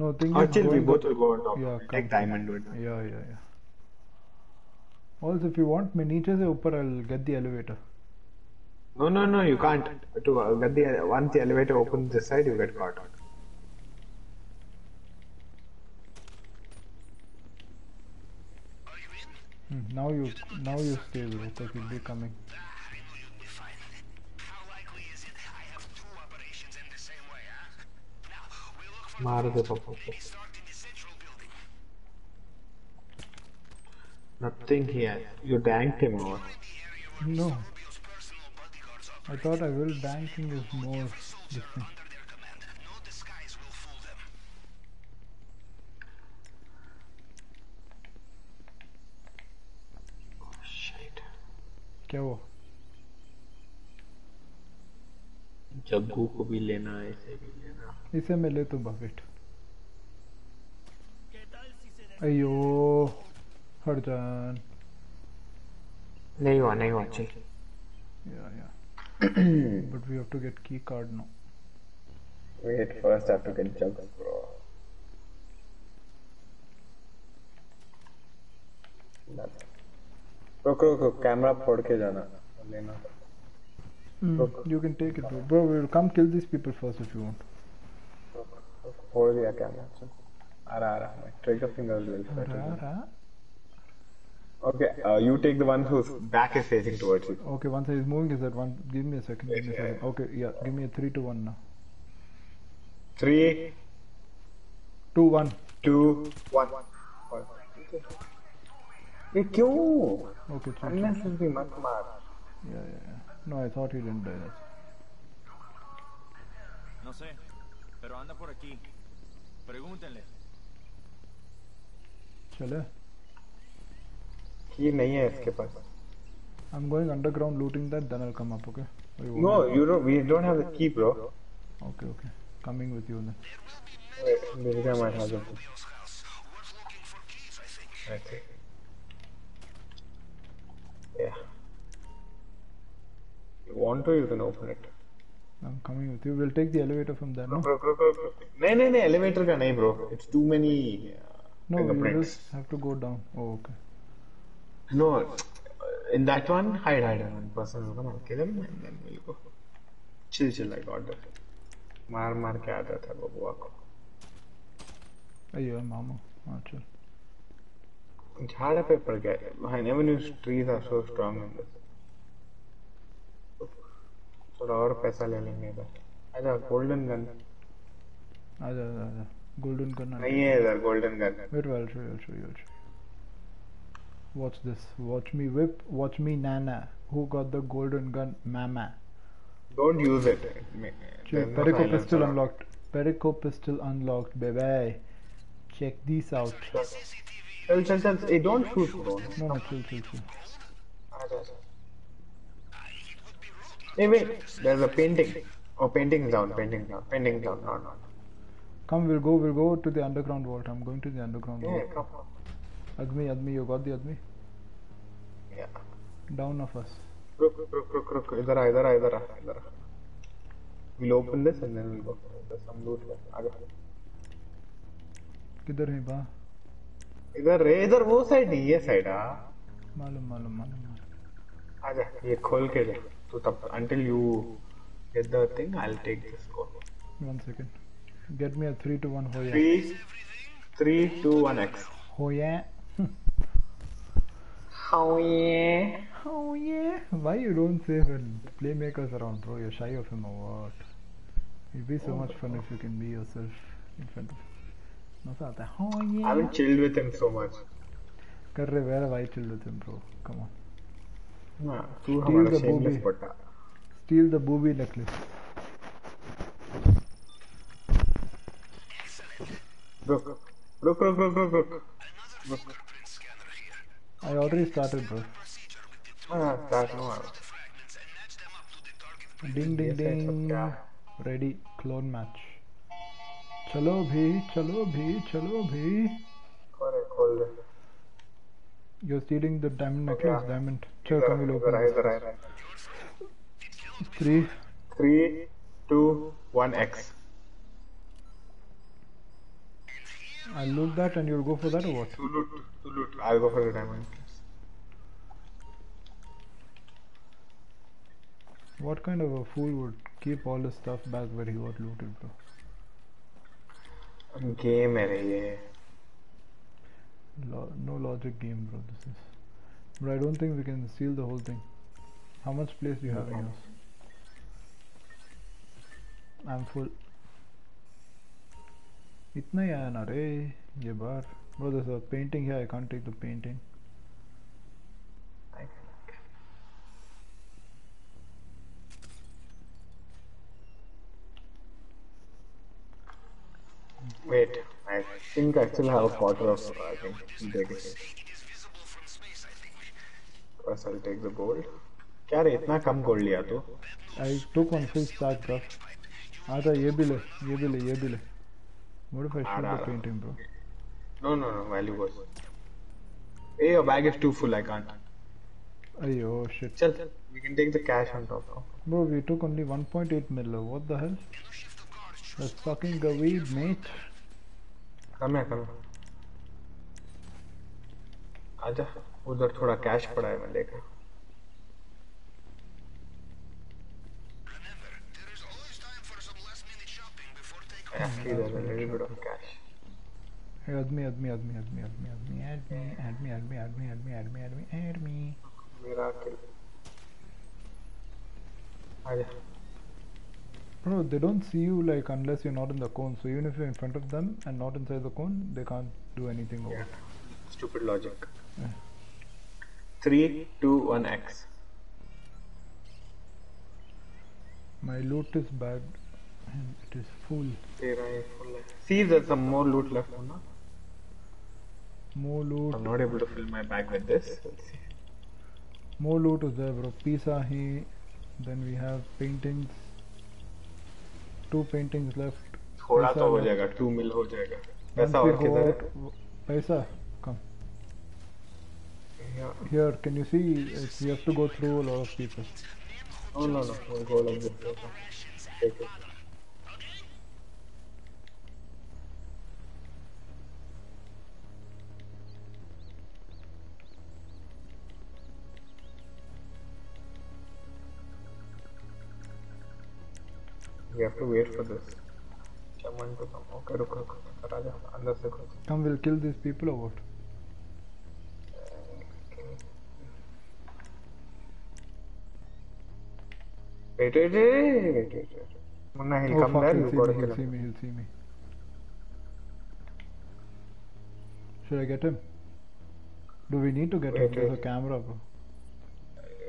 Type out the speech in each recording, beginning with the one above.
No, thing is we both will go on top. Take time and do it. Yeah. Also, if you want, my niche is up. I'll get the elevator. No, you can't. To get the once the elevator opens this side, you get caught. Now you stay with it. It will be coming. Nothing here. You danked him over. No. I thought I will. Banking is more different. Oh shit. क्या वो? जग्गू को भी लेना है, इसे भी लेना. इसे मैं ले तो bucket. अयो, हरजान. नहीं हुआ चल. Yeah. But we have to get key card now. Wait, first I have to get jugs, bro. Rook, camera phod ke jana. You can take it, bro. Bro, we will come kill these people first if you want. Hold the camera. Ara. Trigger finger will fight. Ara. Okay, you take the one whose back is facing towards you. Okay, once he's moving, is that one? Give me a second. Yeah. Okay, yeah, give me a 3-2-1 now. 3-2-1. 2-1. Hey, Q! Okay, chill. Unnecessary much mark. Yeah. No, I thought he didn't die. No sé, pero anda por aquí. Pregúntenle. Chale. I'm going underground looting that, then I'll come up, okay? No, we don't have the key, bro. Okay. Coming with you then. Wait, this guy might have the key. Okay. Yeah. You want to, you can open it. I'm coming with you. We'll take the elevator from there, no? Bro. No, elevator ka nahi, bro. It's too many fingerprints. No, you just have to go down. Oh, okay. No, in that one, hide one person will come and kill him and then we'll go. Chill, I got that. Maar ke aata tha babua ko. Ayyo, mama. Chill. Jhada pe pad gaya. I never knew trees are so strong in this. Thoda aur paisa le lenge idhar. Aja, golden gun. Aja. Golden gun. Nahi hai idhar golden gun. Wait, I'll show you. Watch this. Watch me whip. Watch me nana. Who got the golden gun? Mama. Don't use it. Perico pistol unlocked. Perico pistol unlocked, baby. Check these out. Chal. Hey, don't shoot, bro. No, chill. Hey, wait. There's a painting. Oh, painting's down. No. Come, we'll go to the underground vault. I'm going to the underground vault. Yeah, come on. Admi, you got the Admi? Yeah. Down of us. Rook. Idara. We'll open this and then we'll go. There's some loot left. Kidhar hai ba? Idhar wo side nahi, ye side ha. Malum. Aja, ye khol ke le. So, until you get the thing, I'll take this call. 1 second. Get me a 3-2-1 Hoya. 3-2-1 X. Hoya. Oh yeah. Why you don't say when playmakers around, bro? You're shy of him or what? It'd be so much fun if you can be yourself in front of him. Oh yeah. I haven't chilled with him so much. Karre, where have I chilled with him, bro? Come on. Nah, Steal the booby necklace. Look. I already started, bro. Ding. Ready, clone match. Chalo bhi. You're stealing the diamond necklace, diamond. Sure, come we'll open it. 3, 2, 1, X. I'll loot that and you'll go for that or what? To loot. I'll go for the diamond. What kind of a fool would keep all the stuff back where he got looted, bro? Game array. No logic game, bro. This is. But I don't think we can seal the whole thing. How much place do you have in yours? I'm full. Itna hi aaya na re, ye bar. Bro, there's a painting here. I can't take the painting. Wait, I think I still have a quarter of I think take it. First I'll take the gold. क्या रे इतना कम gold लिया तू? I took one full stack, bro. आता ये भी ले. What if I shoot the painting, bro? No, valuable. Hey, your bag is too full. I can't. Oh shit. Chal, we can take the cash on top now. Bro, we took only 1.8 mil. What the hell? Let's fucking go weed, mate. Come here. Aja, udhar thoda cash pada hai main lekar. Remember, there is always time for some last-minute shopping before takeoff. Actually, there's a little bit of cash. Hey, add me. Miracle. Aja. Bro, they don't see you like unless you're not in the cone. So even if you're in front of them and not inside the cone, they can't do anything over it. Stupid logic. Yeah. 3, 2, 1, X. My loot is bad and it is full. See if there's some more loot left. More loot. I'm not able to fill my bag with this. Let's see. More loot is there, bro. Pizza here. Then we have paintings. 2 paintings left. थोड़ा तो हो जाएगा, 2 mil हो जाएगा. पैसा और किधर है? पैसा come. Here, can you see? We have to go through a lot of people. No. We'll go like this. Take it. We have to wait for this. Someone to come. Okay, look. Come, we'll kill these people or what? Wait. Munna, he'll come there. He'll see me. Should I get him? Do we need to get him? There's a camera, bro.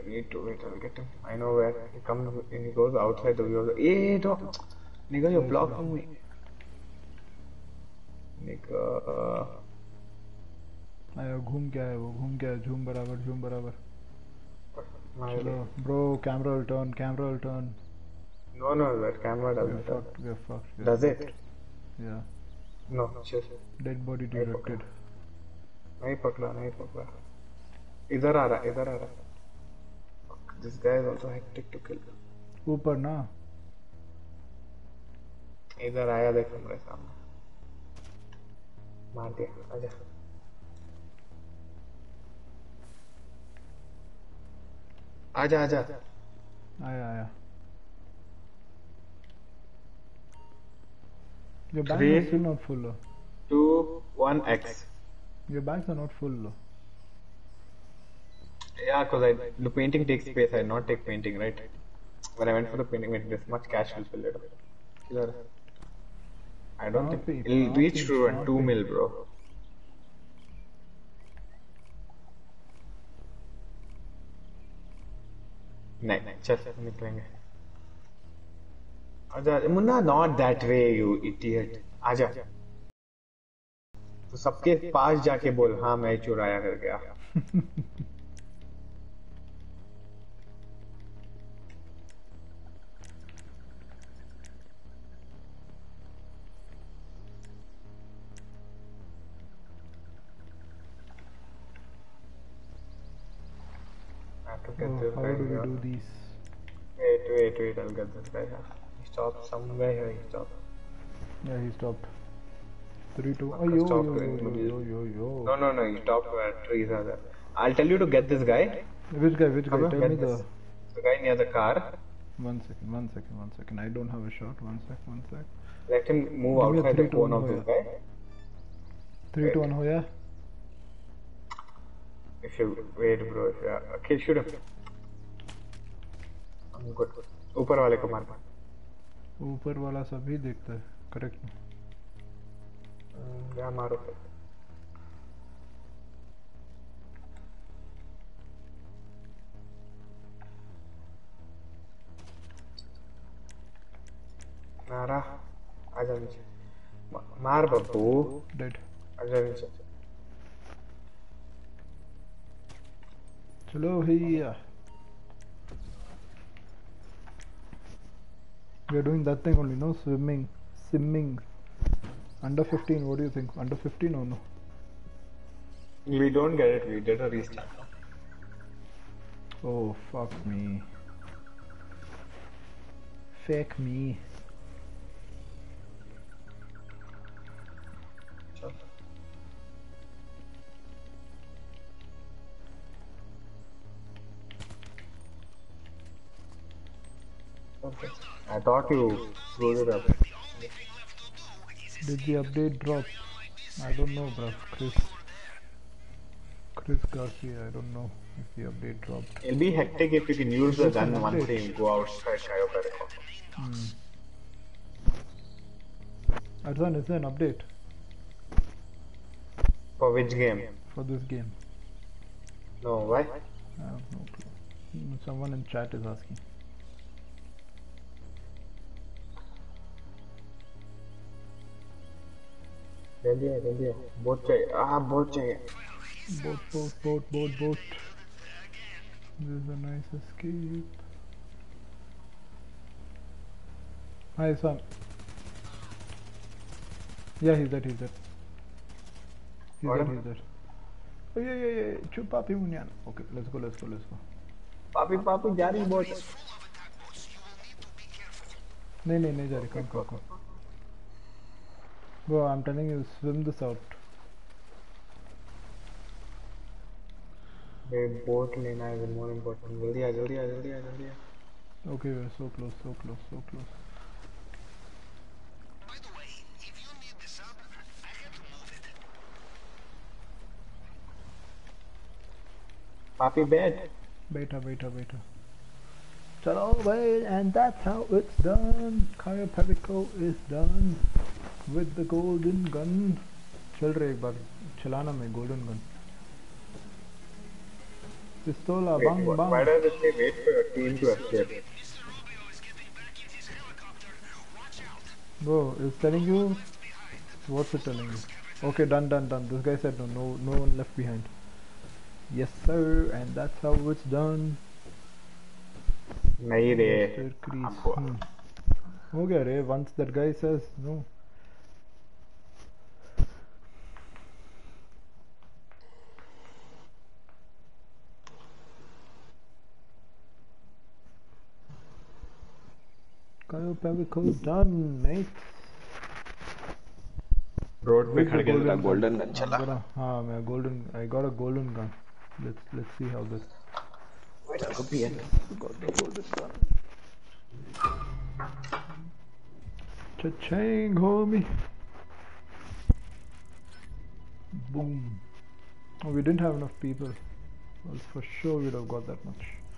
Need to wait, I'll get him. I know where he comes. He goes outside the view of the. Hey, dog! Nigga, you're blocking me. Nigga. Ayo, घूम क्या है? zoom बराबर. चलो, bro, camera will turn. No, that camera doesn't turn. We are fucked. Does it? Yeah. No, sure. Dead body directed. नहीं पकड़ा. इधर आ रहा. This guy is also hectic to kill. Upar na. Idhar aaya dekh mere samne. Maar diya. Aja. Aja. Aaya. Your bags are still not full. 2, 1, X. Your bags are not full. Yeah, because the painting takes space. I did not take painting, right? When I went for the painting, this much cash will fill it up. I don't think it'll reach through and 2 mil, bro. No. Just niklenge. Aja, Munna, not that way, you idiot. Aja. तो सबके पास जाके बोल, हाँ मैं चुराया कर गया. How do we do these? Wait, I'll get this guy. He stopped somewhere here. Yeah, he stopped. 3, 2. Oh, yo. No. You stop where trees are there. I'll tell you to get this guy. Which guy? Tell me the guy near the car. One second. I don't have a shot. One sec. Let him move outside the cone of this guy. 3, 2, 1. Ho yeah. If you wait, bro. Yeah. Okay, shoot him. I'm good. ऊपर वाले को मारना। ऊपर वाला सभी देखता है, correct? या मारो। मारा, आजा नीचे। मार बब्बू। डेड। आजा नीचे। चलो भैया। We are doing that thing only, no? Swimming. Under 15, what do you think? Under 15 or no? We don't get it, we did a restart. Oh, fuck me. Fake me. Okay. I thought you screwed it up. Did the update drop? I don't know, bruv. Chris Garcia, I don't know if the update dropped. It'll be hectic if you can use the gun once they go outside Cayo Perico. Arzan, is there an update? For which game? For this game. No, why? I have no clue. Someone in chat is asking. जल्दी है boat चाहिए। This is a nice escape. Hi son. Yeah, he's dead. Oh yeah. Chup papi munyan. Okay, let's go. Papi जा रही boat. नहीं जा रही. Come. Bro, I'm telling you, swim this out. The boat lane is more important. Jaldi. Okay, we're so close. By the way, if you need this up, I have to move it. Papi bed. Beta. Chalo, wait, and that's how it's done. Cayo Perico is done. With the golden gun. चल रहे एक बार चलाना में golden gun. Pistola bang. Why does it say wait for your team to escape? Bro, it's telling you. What's it telling you? Okay, done. This guy said no one left behind. Yes sir, and that's how it's done. नहीं रे. हो गया रे. Once that guy says no. Cayo Perico done, mate. Road with the golden gun. I got a golden gun. Let's see how this. Wait, I got the golden gun. Cha-ching, homie. Boom. Oh, we didn't have enough people. Well, for sure we'd have got that much.